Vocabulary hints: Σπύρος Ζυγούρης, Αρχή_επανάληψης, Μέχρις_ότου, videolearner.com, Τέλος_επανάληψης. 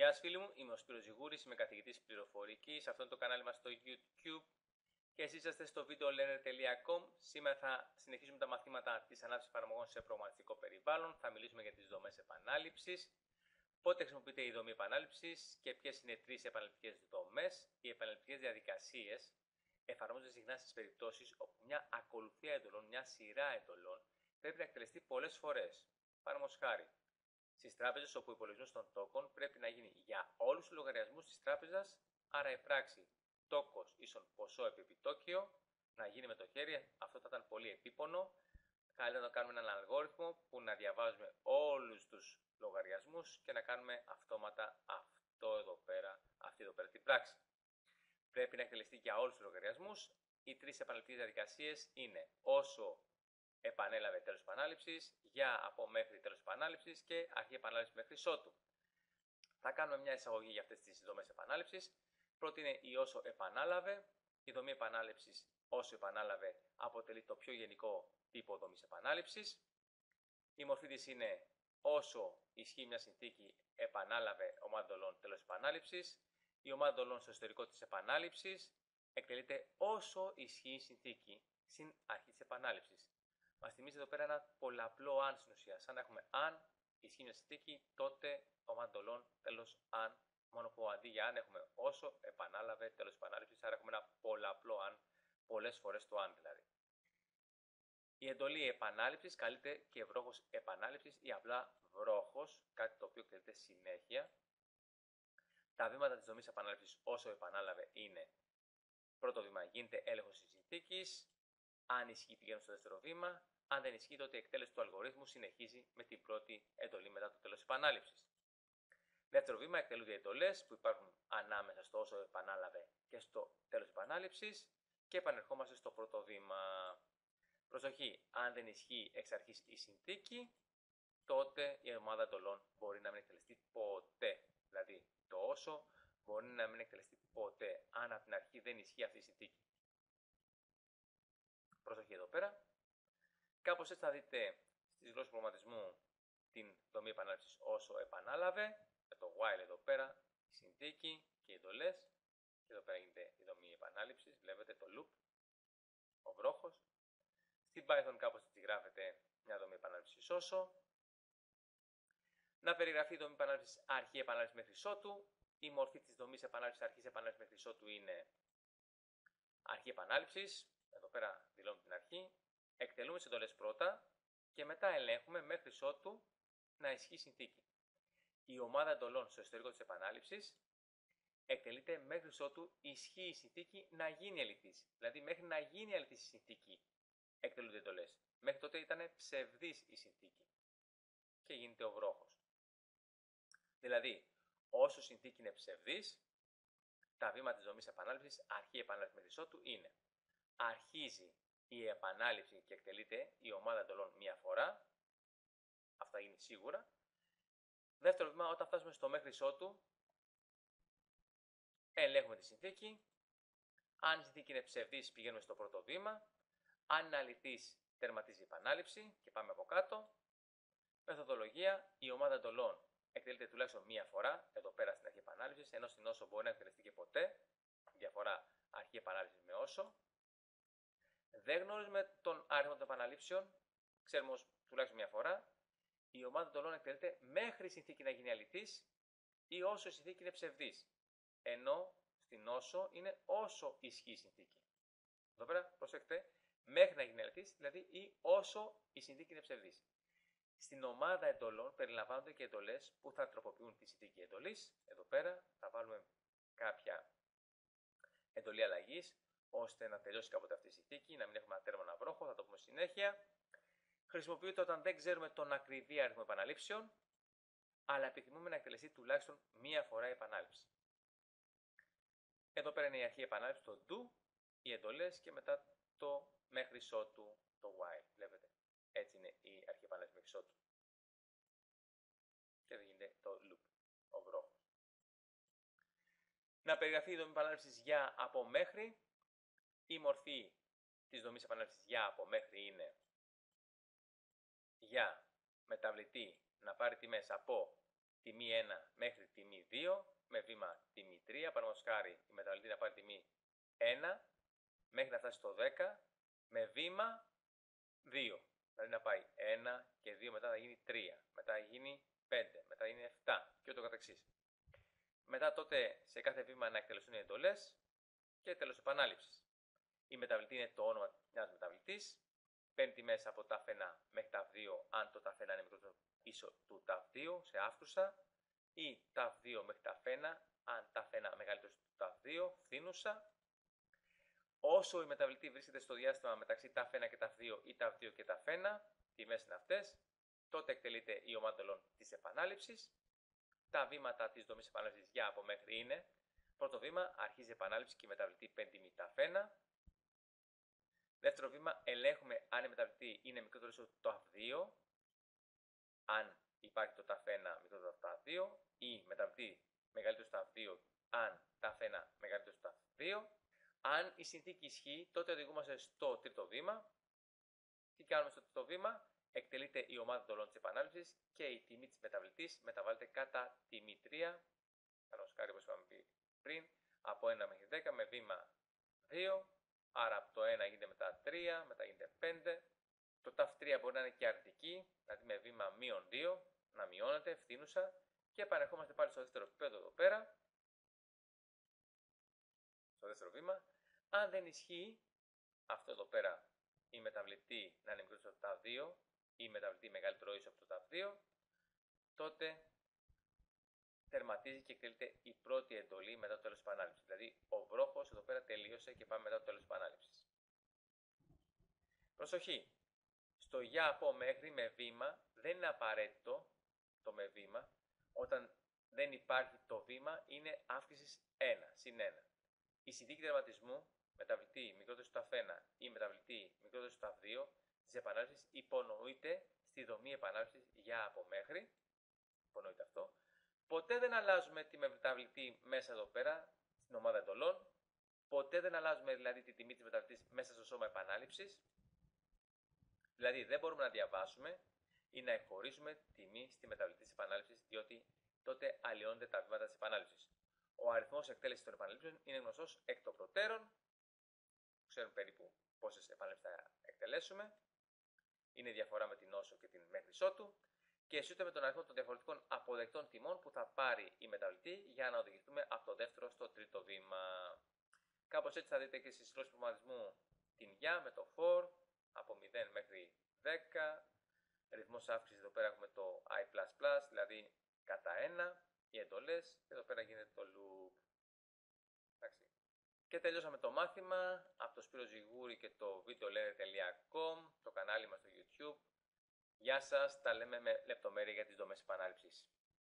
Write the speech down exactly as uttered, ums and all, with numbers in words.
Γεια σας φίλοι μου, είμαι ο Σπύρος Ζυγούρης, είμαι καθηγητής πληροφορικής. Αυτό είναι το κανάλι μας στο YouTube και εσείς είστε στο videolearner τελεία com. Σήμερα θα συνεχίσουμε τα μαθήματα της ανάπτυξης εφαρμογών σε προγραμματικό περιβάλλον. Θα μιλήσουμε για τις δομές επανάληψης, πότε χρησιμοποιείται η δομή επανάληψης και ποιες είναι τρεις επαναληπτικές δομές. Οι επαναληπτικές διαδικασίες εφαρμόζονται συχνά στις περιπτώσεις όπου μια ακολουθία εντολών, μια σειρά εντολών πρέπει να εκτελεστεί πολλές φορές. Παραδείγματος χάρη, στις τράπεζες όπου ο υπολογισμός των τόκων πρέπει να γίνει για όλους τους λογαριασμούς της τράπεζας, άρα η πράξη τόκος ίσον ποσό επί επιτόκιο να γίνει με το χέρι, αυτό θα ήταν πολύ επίπονο. Καλύτερα να κάνουμε έναν αλγόριθμο που να διαβάζουμε όλους τους λογαριασμούς και να κάνουμε αυτόματα αυτό εδώ πέρα, αυτή εδώ πέρα την πράξη. Πρέπει να εκτελεστεί για όλους τους λογαριασμούς. Οι τρεις επαναληπτικές διαδικασίες είναι όσο επανέλαβε τέλος επανάληψης, για από μέχρι τέλος επανάληψης και αρχή επανάληψης μέχρι ισότου. Θα κάνουμε μια εισαγωγή για αυτές τις δομές επανάληψης. Πρώτη είναι η όσο επανάλαβε. Η δομή επανάληψης όσο επανάλαβε αποτελεί το πιο γενικό τύπο δομής επανάληψης. Η μορφή της είναι όσο ισχύει μια συνθήκη επανάλαβε ομάδα εντολών τέλος επανάληψης. Η ομάδα εντολών στο εσωτερικό της επανάληψης εκτελείται όσο ισχύει η συνθήκη στην αρχή της επανάληψης. Μας θυμίζει εδώ πέρα ένα πολλαπλό αν στην ουσία. Σαν να έχουμε αν ισχύει μια συνθήκη, τότε ομάδα εντολών τέλος αν. Μόνο που αντί για αν έχουμε όσο επανάλαβε τέλος επανάληψης. Άρα έχουμε ένα πολλαπλό αν, πολλές φορές το αν δηλαδή. Η εντολή επανάληψης καλείται και βρόχος επανάληψης ή απλά βρόχος, κάτι το οποίο εκτελείται συνέχεια. Τα βήματα της δομής επανάληψης όσο επανάλαβε είναι: πρώτο βήμα, γίνεται έλεγχος της συνθήκης. Αν ισχύει, πηγαίνουμε στο δεύτερο βήμα. Αν δεν ισχύει, τότε η εκτέλεση του αλγορίθμου συνεχίζει με την πρώτη εντολή μετά το τέλος επανάληψης. Δεύτερο βήμα, εκτελούνται οι εντολές που υπάρχουν ανάμεσα στο όσο επανάλαβε και στο τέλος επανάληψης και επανερχόμαστε στο πρώτο βήμα. Προσοχή, αν δεν ισχύει εξ αρχής η συνθήκη, τότε η ομάδα εντολών μπορεί να μην εκτελεστεί ποτέ. Δηλαδή, το όσο μπορεί να μην εκτελεστεί ποτέ, αν από την αρχή δεν ισχύει αυτή η συνθήκη. Προσοχή εδώ πέρα. Κάπως έτσι θα δείτε στις γλώσσες προγραμματισμού την δομή επανάληψης όσο επανάλαβε, με το while εδώ πέρα, η συνθήκη και οι εντολές. Και εδώ πέρα γίνεται η δομή επανάληψης, βλέπετε το loop, ο βρόχος. Στην Python κάπως έτσι γράφεται μια δομή επανάληψης όσο. Να περιγραφεί η δομή επανάληψης αρχή επανάληψη μέχρι ισότου. Η μορφή της δομής επανάληψης αρχής επανάληψης μέχρι ισότου είναι αρχή επανάληψης. Εδώ πέρα δηλώνουμε την αρχή. Εκτελούμε τις εντολές πρώτα και μετά ελέγχουμε μέχρι ότου να ισχύει συνθήκη. Η ομάδα εντολών στο εσωτερικό της επανάληψης εκτελείται μέχρι ότου ισχύει η συνθήκη να γίνει αληθής. Δηλαδή, μέχρι να γίνει αληθής η συνθήκη εκτελούνται εντολές. Μέχρι τότε ήταν ψευδής η συνθήκη και γίνεται ο βρόχος. Δηλαδή, όσο συνθήκη είναι ψευδής, τα βήματα της δομής επανάληψης αρχή επανάληψη μέχρι ότου είναι: αρχίζει η επανάληψη και εκτελείται η ομάδα εντολών μία φορά. Αυτά γίνει σίγουρα. Δεύτερο βήμα, όταν φτάσουμε στο μέχρι ισότου, ελέγχουμε τη συνθήκη. Αν η συνθήκη είναι ψευδής, πηγαίνουμε στο πρώτο βήμα. Αν είναι αληθής, τερματίζει η επανάληψη και πάμε από κάτω. Μεθοδολογία, η ομάδα εντολών εκτελείται τουλάχιστον μία φορά, εδώ πέρα στην αρχή επανάληψης, ενώ στην όσο μπορεί να εκτελεστεί και ποτέ. Διαφορά αρχή επανάληψης με όσο. Δεν γνωρίζουμε τον αριθμό των επαναλήψεων, ξέρουμε ως τουλάχιστον μία φορά. Η ομάδα εντολών εκτελείται μέχρι η συνθήκη να γίνει αληθής ή όσο η συνθήκη είναι ψευδής. Ενώ στην όσο είναι όσο ισχύει η συνθήκη. Εδώ πέρα, προσέξτε, μέχρι να γίνει αληθής, δηλαδή ή όσο η συνθήκη είναι ψευδής. Στην ομάδα εντολών περιλαμβάνονται και εντολές που θα τροποποιούν τη συνθήκη εντολής. Εδώ πέρα θα βάλουμε κάποια εντολή αλλαγής, ώστε να τελειώσει κάποτε αυτή η συνθήκη, να μην έχουμε ένα τέρμα, ένα βρόχο, θα το πούμε συνέχεια. Χρησιμοποιείται όταν δεν ξέρουμε τον ακριβή αριθμό επαναλήψεων, αλλά επιθυμούμε να εκτελεστεί τουλάχιστον μία φορά η επανάληψη. Εδώ πέρα είναι η αρχή επανάληψη, το do, οι εντολές και μετά το μέχρι ισότου, το while. Βλέπετε, έτσι είναι η αρχή επανάληψη μέχρι ισότου. Και εδώ γίνεται το loop, ο βρόχος. Να περιγραφεί η δομή επανάληψης για από μέχρι. Η μορφή της δομής επανάληψης για από μέχρι είναι για μεταβλητή να πάρει τιμές από τιμή ένα μέχρι τιμή δύο, με βήμα τιμή τρία, παραδείγματος χάρη η μεταβλητή να πάρει τιμή ένα μέχρι να φτάσει στο δέκα, με βήμα δύο. Δηλαδή να πάει ένα και δύο, μετά θα γίνει τρία, μετά θα γίνει πέντε, μετά θα γίνει επτά και ούτω καθεξής. Μετά τότε σε κάθε βήμα να εκτελεστούν οι εντολές και τέλος επανάληψης. Η μεταβλητή είναι το όνομα μιας μεταβλητής. Παίρνει τιμές από ταφ ένα μέχρι ταφ δύο, αν το ταφ ένα είναι μικρότερο ίσο του ταφ δύο σε αύξουσα, ή ταφ δύο μέχρι ταφ ένα, αν ταφ ένα μεγαλύτερο του ταφ δύο, φθήνουσα. Όσο η μεταβλητή βρίσκεται στο διάστημα μεταξύ ταφ ένα και ταφ δύο ή ταφ δύο και ταφ ένα, τιμές είναι αυτές, τότε εκτελείται η ομάδα εντολών της επανάληψης. Τα βήματα της δομής επανάληψης για από μέχρι είναι: πρώτο βήμα, αρχίζει η επανάληψη και η μεταβλητή παίρνει τιμή ταφ ένα. Δεύτερο βήμα, ελέγχουμε αν η μεταβλητή είναι μικρότερο ίσο του ταφ δύο, αν υπάρχει το ταφ ένα μικρότερο από ταφ δύο, ή μεταβλητή μεγαλύτερο στο ταφ δύο, αν ταφ ένα μεγαλύτερο στο ταφ δύο. Αν η συνθήκη ισχύει, τότε οδηγούμαστε στο τρίτο βήμα. Τι κάνουμε στο τρίτο βήμα? Εκτελείται η ομάδα εντολών της επανάληψης και η τιμή της μεταβλητής μεταβάλλεται κατά τιμή τρία, παραδείγματος χάρη όπως είχαμε πει πριν, από ένα μέχρι δέκα με βήμα δύο. Άρα από το ένα γίνεται μετά τρία, μετά γίνεται πέντε. Το ταφ τρία μπορεί να είναι και αρνητική, δηλαδή με βήμα μείον δύο, να μειώνεται, φθήνουσα. Και επανερχόμαστε πάλι στο δεύτερο επίπεδο εδώ πέρα, στο δεύτερο βήμα. Αν δεν ισχύει αυτό εδώ πέρα, η μεταβλητή να είναι μικρότερη από τα δύο ή η μεταβλητή μεγαλύτερο ίσο από το ταφ δύο, τότε τερματίζει και εκτελείται η πρώτη εντολή μετά το τέλος της επανάληψης. Δηλαδή ο βρόχος εδώ πέρα τελείωσε και πάμε μετά το τέλος της επανάληψης. Προσοχή! Στο για από μέχρι με βήμα δεν είναι απαραίτητο το με βήμα. Όταν δεν υπάρχει το βήμα είναι αύξησης ένα, συν ένα. Η συνθήκη τερματισμού μεταβλητή μικρότερη στο ταφ ένα ή μεταβλητή μικρότερη στο ταφ δύο της επανάληψης υπονοείται στη δομή επανάληψης για από μέχρι. Υπονοείται αυτό. Ποτέ δεν αλλάζουμε τη μεταβλητή μέσα εδώ πέρα, στην ομάδα εντολών. Ποτέ δεν αλλάζουμε δηλαδή τη τιμή της μεταβλητής μέσα στο σώμα επανάληψης. Δηλαδή δεν μπορούμε να διαβάσουμε ή να εκχωρήσουμε τιμή στη μεταβλητή της επανάληψης, διότι τότε αλλοιώνται τα βήματα της επανάληψης. Ο αριθμός εκτέλεσης των επαναλήψεων είναι γνωστός εκ των προτέρων. Ξέρουμε περίπου πόσες επαναλήψεις θα εκτελέσουμε. Είναι η διαφορά με την όσο και την μέχρι ισότου. Και ισούται με τον αριθμό των διαφορετικών αποδεκτών τιμών που θα πάρει η μεταβλητή για να οδηγηθούμε από το δεύτερο στο τρίτο βήμα. Κάπως έτσι θα δείτε και στις γλώσσες προγραμματισμού την για με το for, από μηδέν μέχρι δέκα. Ρυθμός αύξησης εδώ πέρα έχουμε το i++, δηλαδή κατά ένα, οι εντολές, και εδώ πέρα γίνεται το loop. Εντάξει. Και τελειώσαμε το μάθημα από το Σπύρο Ζυγούρη και το videolearner τελεία com, το κανάλι μας στο YouTube. Γεια σας, τα λέμε με λεπτομέρεια για τις δομές επανάληψης.